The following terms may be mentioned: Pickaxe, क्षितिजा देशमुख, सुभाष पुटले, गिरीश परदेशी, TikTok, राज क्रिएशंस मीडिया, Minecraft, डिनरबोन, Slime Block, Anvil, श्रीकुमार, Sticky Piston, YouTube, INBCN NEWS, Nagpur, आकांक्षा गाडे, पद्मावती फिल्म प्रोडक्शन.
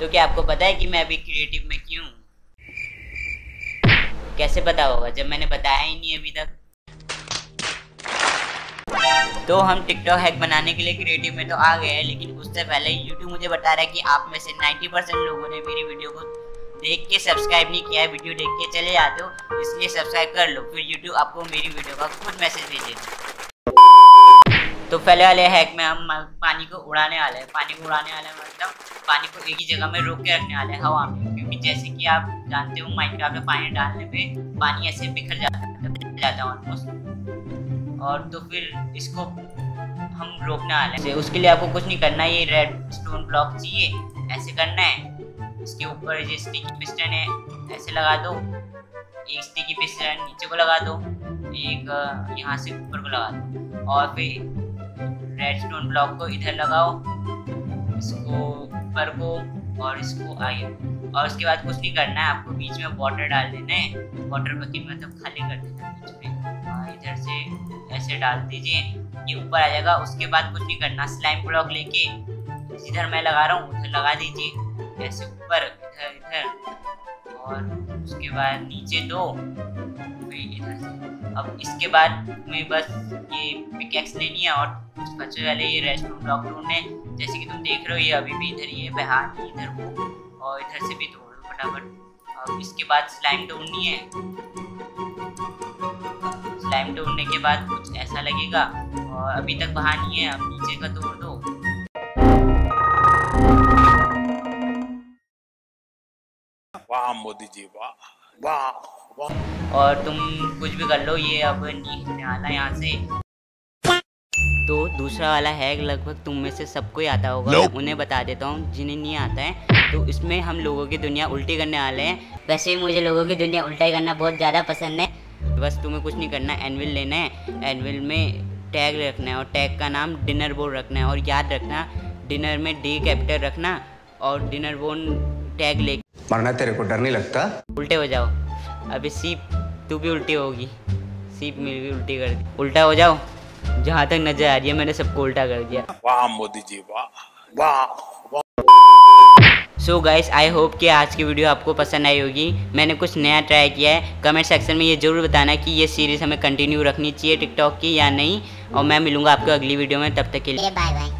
तो क्या आपको पता है कि मैं अभी क्रिएटिव में क्यों? कैसे पता होगा जब मैंने बताया ही नहीं अभी तक। तो हम टिकटॉक हैक बनाने के लिए क्रिएटिव में तो आ गए हैं, लेकिन उससे पहले यूट्यूब मुझे बता रहा है कि आप में से 90% लोगों ने मेरी वीडियो को देख के सब्सक्राइब नहीं किया है। वीडियो देख के चले जाते हो, इसलिए सब्सक्राइब कर लो, फिर यूट्यूब आपको मेरी वीडियो का खुद मैसेज भेजेगा। तो पहले वाले हैक में हम पानी को उड़ाने वाले हैं। पानी को उड़ाने वाले मतलब पानी को एक ही जगह में रोक के रखने वाले हैं हवा में, क्योंकि जैसे कि आप जानते हो माइनक्राफ्ट में पानी डालने पे पानी ऐसे बिखर जाता है ऑलमोस्ट। और तो फिर इसको हम रोकने वाले हैं। उसके लिए आपको कुछ नहीं करना है, ये रेडस्टोन ब्लॉक चाहिए, ऐसे करना है। इसके ऊपर जो स्टिकी पिस्टन है ऐसे लगा दो, एक स्टिकी पिस्टन नीचे को लगा दो, एक यहाँ से ऊपर को लगा दो, और फिर रेडस्टोन ब्लॉक को इधर लगाओ, इसको पर को और इसको आगे। और उसके बाद कुछ नहीं करना है, आपको बीच में वाटर डाल देना है। वाटर बकेट मतलब खाली कर देना बीच में, इधर से ऐसे डाल दीजिए, ये ऊपर आ जाएगा। उसके बाद कुछ नहीं करना, स्लाइम ब्लॉक लेके जिधर मैं लगा रहा हूँ उधर लगा दीजिए, ऐसे ऊपर इधर इधर, और उसके बाद नीचे दो इधर से। अब इसके बाद मैं बस ये पिकैक्स लेनी है और बच्चों वाले ये रेस्टोरेंट ब्लॉक ढूंढने। जैसे कि तुम देख रहे हो ये अभी भी इधर ही है, बहान इधर को और इधर से भी तोड़ लो फटाफट। अब इसके बाद स्लाइम ढूंढनी है। स्लाइम ढूंढने के बाद कुछ ऐसा लगेगा, और अभी तक बहान ही है, अब नीचे का तोड़ दो। वाह मोदी जी, वाह वाह वाह। और तुम कुछ भी कर लो, ये अब नहीं आना यहाँ से। तो दूसरा वाला हैक लगभग तुम में से सबको ही आता होगा, मैं उन्हें बता देता हूँ जिन्हें नहीं आता है। तो इसमें हम लोगों की दुनिया उल्टी करने वाले हैं। वैसे ही मुझे लोगों की दुनिया उल्टा करना बहुत ज़्यादा पसंद है। बस तुम्हें कुछ नहीं करना, एनविल लेना है, एनविल में टैग रखना है और टैग का नाम डिनरबोन रखना है। और याद रखना, डिनर में डी कैपिटल रखना और डिनरबोन टैग ले। मरना तेरे को डर नहीं लगता? उल्टे हो जाओ। अभी सीप तू भी उल्टी होगी, सीप मेरी भी उल्टी कर दी, उल्टा हो जाओ। जहाँ तक नजर आ रही है मैंने सबको उल्टा कर दिया। वाह मोदी जी, वाह वाह। सो गाइस, आई होप कि आज की वीडियो आपको पसंद आई होगी। मैंने कुछ नया ट्राई किया है। कमेंट सेक्शन में ये जरूर बताना कि ये सीरीज हमें कंटिन्यू रखनी चाहिए टिकटॉक की या नहीं। और मैं मिलूंगा आपको अगली वीडियो में, तब तक के लिए बाय बाय।